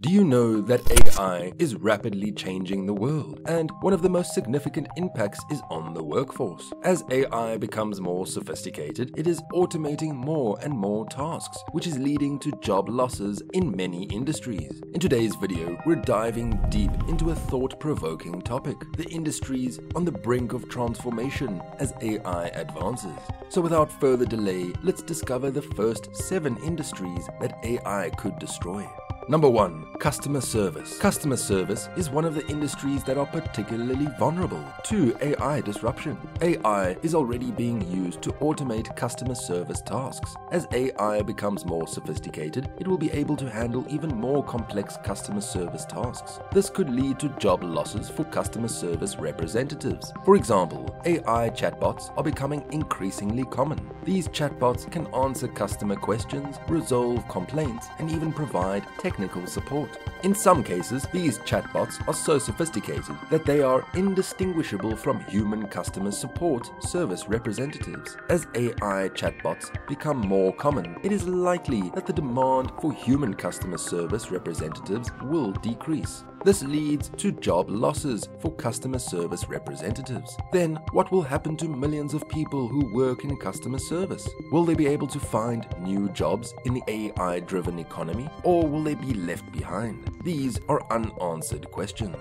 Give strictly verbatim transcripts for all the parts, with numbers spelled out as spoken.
Do you know that A I is rapidly changing the world? And one of the most significant impacts is on the workforce. As A I becomes more sophisticated, it is automating more and more tasks, which is leading to job losses in many industries. In today's video, we're diving deep into a thought-provoking topic, the industries on the brink of transformation as A I advances. So without further delay, let's discover the first seven industries that A I could destroy. Number one, customer service. Customer service is one of the industries that are particularly vulnerable to A I disruption. A I is already being used to automate customer service tasks. As A I becomes more sophisticated, it will be able to handle even more complex customer service tasks. This could lead to job losses for customer service representatives. For example, A I chatbots are becoming increasingly common. These chatbots can answer customer questions, resolve complaints, and even provide technical Technical support. In some cases, these chatbots are so sophisticated that they are indistinguishable from human customer support service representatives. As A I chatbots become more common, it is likely that the demand for human customer service representatives will decrease. This leads to job losses for customer service representatives. Then, what will happen to millions of people who work in customer service? Will they be able to find new jobs in the A I-driven economy, or will they be left behind? These are unanswered questions.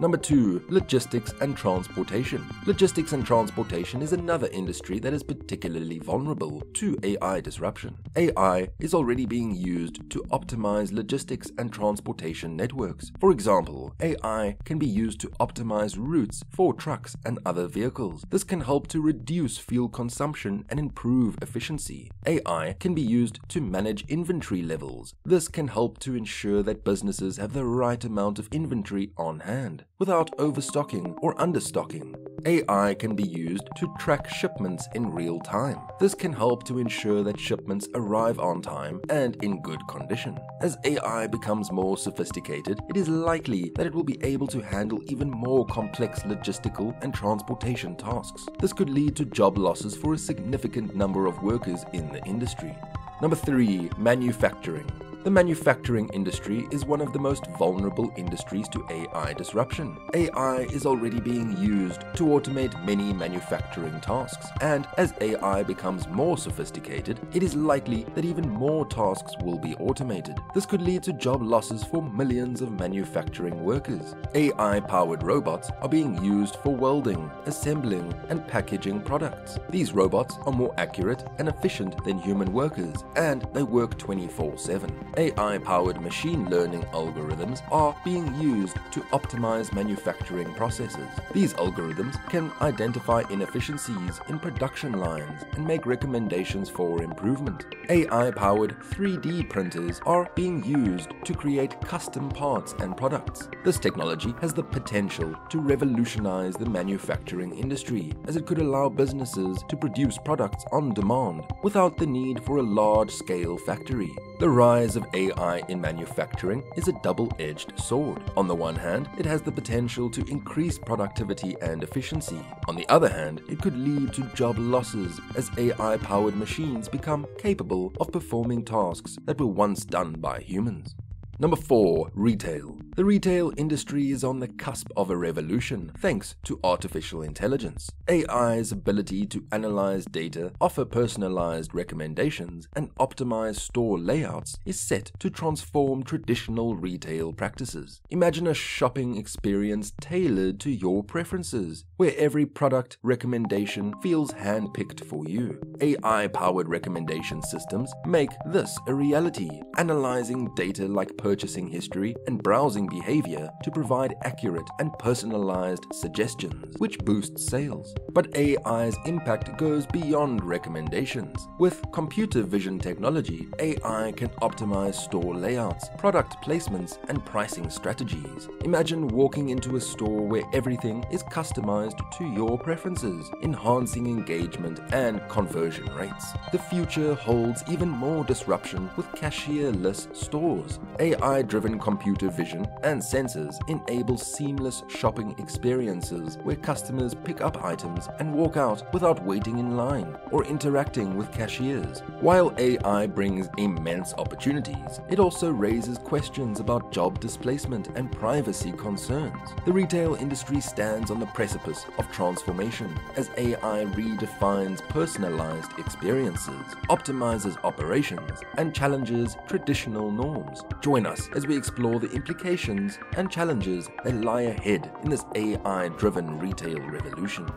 Number two, logistics and transportation. Logistics and transportation is another industry that is particularly vulnerable to A I disruption. A I is already being used to optimize logistics and transportation networks. For example, A I can be used to optimize routes for trucks and other vehicles. This can help to reduce fuel consumption and improve efficiency. A I can be used to manage inventory levels. This can help to ensure that businesses have the right amount of inventory on hand, without overstocking or understocking. A I can be used to track shipments in real time. This can help to ensure that shipments arrive on time and in good condition. As A I becomes more sophisticated, it is likely that it will be able to handle even more complex logistical and transportation tasks. This could lead to job losses for a significant number of workers in the industry. Number three, manufacturing. The manufacturing industry is one of the most vulnerable industries to A I disruption. A I is already being used to automate many manufacturing tasks, and as A I becomes more sophisticated, it is likely that even more tasks will be automated. This could lead to job losses for millions of manufacturing workers. A I-powered robots are being used for welding, assembling, and packaging products. These robots are more accurate and efficient than human workers, and they work twenty-four seven. A I-powered machine learning algorithms are being used to optimize manufacturing processes. These algorithms can identify inefficiencies in production lines and make recommendations for improvement. A I-powered three D printers are being used to create custom parts and products. This technology has the potential to revolutionize the manufacturing industry, as it could allow businesses to produce products on demand without the need for a large-scale factory. The rise of A I in manufacturing is a double-edged sword. On the one hand, it has the potential to increase productivity and efficiency. On the other hand, it could lead to job losses as A I-powered machines become capable of performing tasks that were once done by humans. Number four, retail. The retail industry is on the cusp of a revolution thanks to artificial intelligence. A I's ability to analyze data, offer personalized recommendations, and optimize store layouts is set to transform traditional retail practices. Imagine a shopping experience tailored to your preferences, where every product recommendation feels handpicked for you. A I-powered recommendation systems make this a reality, analyzing data like purchasing history and browsing behavior to provide accurate and personalized suggestions, which boosts sales. But A I's impact goes beyond recommendations. With computer vision technology, A I can optimize store layouts, product placements, and pricing strategies. Imagine walking into a store where everything is customized to your preferences, enhancing engagement and conversion rates. The future holds even more disruption with cashierless stores. A I A I-driven computer vision and sensors enable seamless shopping experiences where customers pick up items and walk out without waiting in line or interacting with cashiers. While A I brings immense opportunities, it also raises questions about job displacement and privacy concerns. The retail industry stands on the precipice of transformation as A I redefines personalized experiences, optimizes operations, and challenges traditional norms. Join us as we explore the implications and challenges that lie ahead in this A I-driven retail revolution.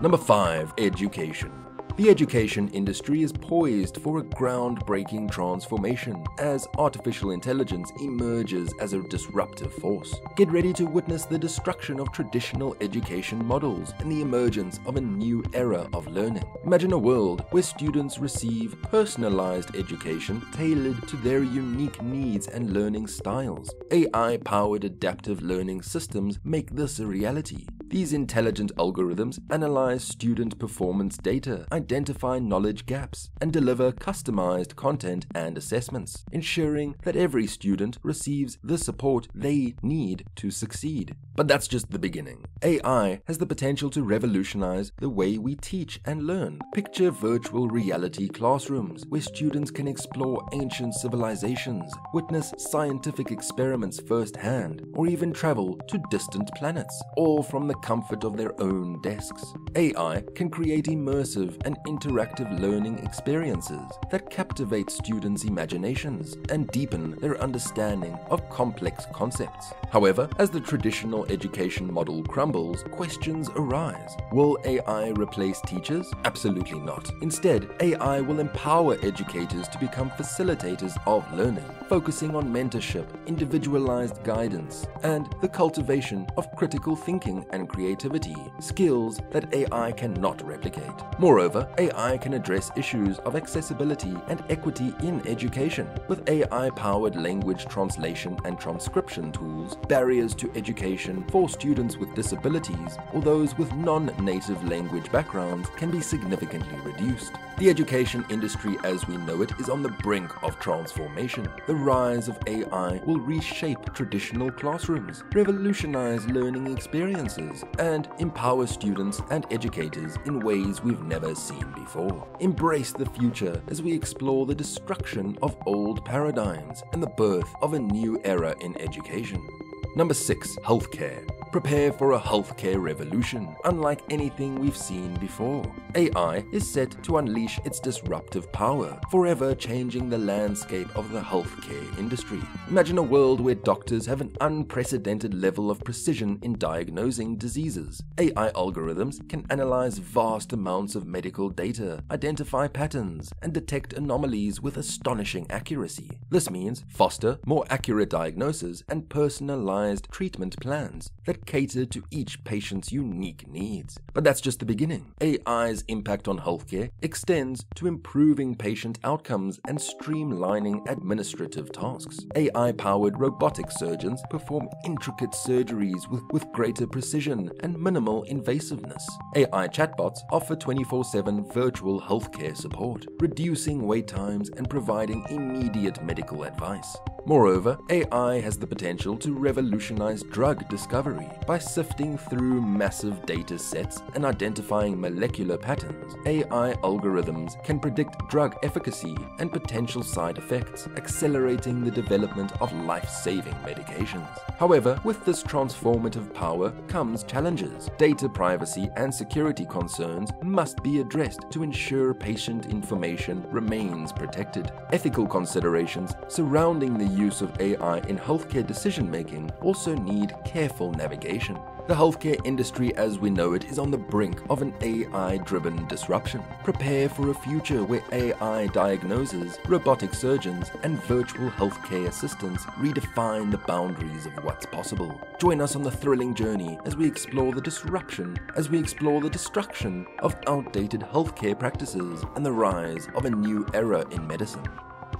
Number five. Education. The education industry is poised for a groundbreaking transformation as artificial intelligence emerges as a disruptive force. Get ready to witness the destruction of traditional education models and the emergence of a new era of learning. Imagine a world where students receive personalized education tailored to their unique needs and learning styles. A I-powered adaptive learning systems make this a reality. These intelligent algorithms analyze student performance data, identify knowledge gaps, and deliver customized content and assessments, ensuring that every student receives the support they need to succeed. But that's just the beginning. A I has the potential to revolutionize the way we teach and learn. Picture virtual reality classrooms where students can explore ancient civilizations, witness scientific experiments firsthand, or even travel to distant planets, all from the comfort of their own desks. A I can create immersive and interactive learning experiences that captivate students' imaginations and deepen their understanding of complex concepts. However, as the traditional education model crumbles, questions arise. Will A I replace teachers? Absolutely not. Instead, A I will empower educators to become facilitators of learning, focusing on mentorship, individualized guidance, and the cultivation of critical thinking and creativity, skills that A I cannot replicate. Moreover, A I can address issues of accessibility and equity in education. With A I-powered language translation and transcription tools, barriers to education for students with disabilities or those with non-native language backgrounds can be significantly reduced. The education industry as we know it is on the brink of transformation. The rise of A I will reshape traditional classrooms, revolutionize learning experiences, and empower students and educators in ways we've never seen before. Embrace the future as we explore the destruction of old paradigms and the birth of a new era in education. Number six. Healthcare. Prepare for a healthcare revolution, unlike anything we've seen before. A I is set to unleash its disruptive power, forever changing the landscape of the healthcare industry. Imagine a world where doctors have an unprecedented level of precision in diagnosing diseases. A I algorithms can analyze vast amounts of medical data, identify patterns, and detect anomalies with astonishing accuracy. This means faster, more accurate diagnosis and personalized treatment plans that cater to each patient's unique needs. But that's just the beginning. A I's impact on healthcare extends to improving patient outcomes and streamlining administrative tasks. A I-powered robotic surgeons perform intricate surgeries with, with greater precision and minimal invasiveness. A I chatbots offer twenty-four seven virtual healthcare support, reducing wait times and providing immediate medical advice. Moreover, A I has the potential to revolutionize drug discovery by sifting through massive data sets and identifying molecular patterns. A I algorithms can predict drug efficacy and potential side effects, accelerating the development of life-saving medications. However, with this transformative power comes challenges. Data privacy and security concerns must be addressed to ensure patient information remains protected. Ethical considerations surrounding the use of A I in healthcare decision-making also need careful navigation. The healthcare industry as we know it is on the brink of an A I-driven disruption. Prepare for a future where A I diagnoses, robotic surgeons, and virtual healthcare assistants redefine the boundaries of what's possible. Join us on the thrilling journey as we explore the disruption, as we explore the destruction of outdated healthcare practices and the rise of a new era in medicine.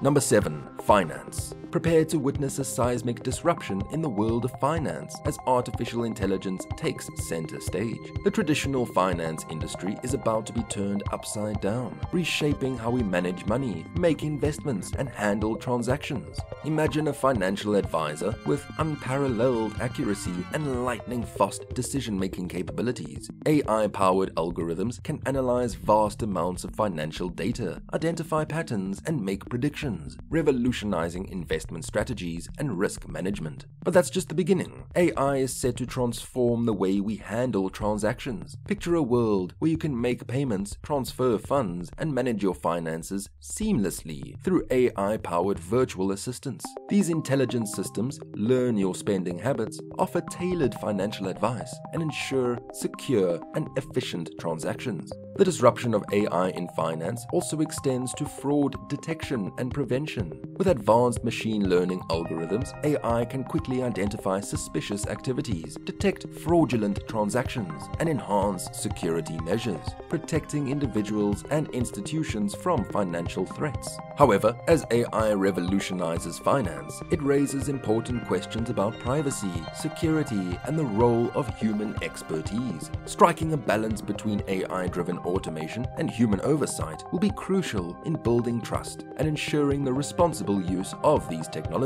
Number seven. Finance. Prepare to witness a seismic disruption in the world of finance as artificial intelligence takes center stage. The traditional finance industry is about to be turned upside down, reshaping how we manage money, make investments, and handle transactions. Imagine a financial advisor with unparalleled accuracy and lightning-fast decision-making capabilities. A I-powered algorithms can analyze vast amounts of financial data, identify patterns, and make predictions, revolutionizing investment strategies and risk management. But that's just the beginning. A I is set to transform the way we handle transactions. Picture a world where you can make payments, transfer funds, and manage your finances seamlessly through A I-powered virtual assistants. These intelligent systems learn your spending habits, offer tailored financial advice, and ensure secure and efficient transactions. The disruption of A I in finance also extends to fraud detection and prevention. With advanced machine learning algorithms, A I can quickly identify suspicious activities, detect fraudulent transactions, and enhance security measures, protecting individuals and institutions from financial threats. However, as A I revolutionizes finance, it raises important questions about privacy, security, and the role of human expertise. Striking a balance between A I-driven automation and human oversight will be crucial in building trust and ensuring the responsible use of these technologies.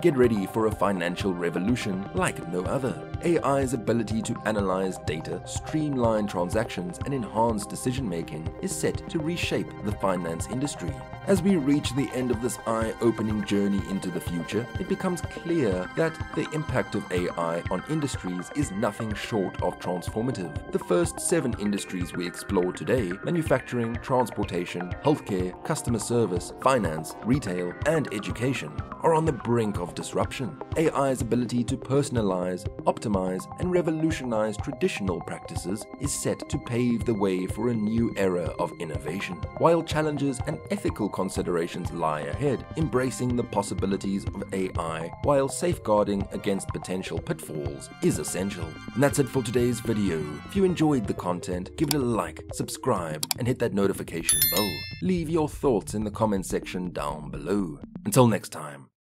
Get ready for a financial revolution like no other. A I's ability to analyze data, streamline transactions, and enhance decision-making is set to reshape the finance industry. As we reach the end of this eye-opening journey into the future, it becomes clear that the impact of A I on industries is nothing short of transformative. The first seven industries we explored today, manufacturing, transportation, healthcare, customer service, finance, retail, and education, are on the brink of disruption. A I's ability to personalize, optimize, and revolutionize traditional practices is set to pave the way for a new era of innovation. While challenges and ethical considerations lie ahead, embracing the possibilities of A I while safeguarding against potential pitfalls is essential. And that's it for today's video. If you enjoyed the content, give it a like, subscribe, and hit that notification bell. Leave your thoughts in the comment section down below. Until next time.